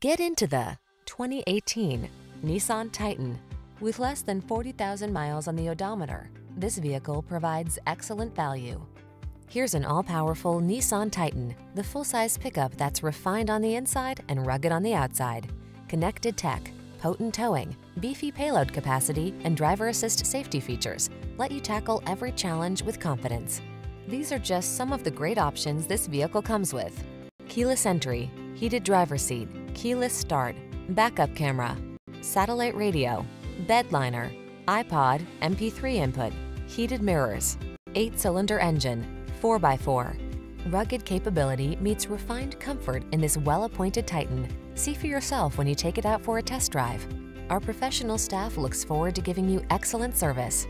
Get into the 2018 Nissan Titan. With less than 40,000 miles on the odometer, this vehicle provides excellent value. Here's an all-powerful Nissan Titan, the full-size pickup that's refined on the inside and rugged on the outside. Connected tech, potent towing, beefy payload capacity, and driver assist safety features let you tackle every challenge with confidence. These are just some of the great options this vehicle comes with: keyless entry, heated driver's seat, keyless start, backup camera, satellite radio, bed liner, iPod, MP3 input, heated mirrors, 8-cylinder engine, 4x4. Rugged capability meets refined comfort in this well-appointed Titan. See for yourself when you take it out for a test drive. Our professional staff looks forward to giving you excellent service.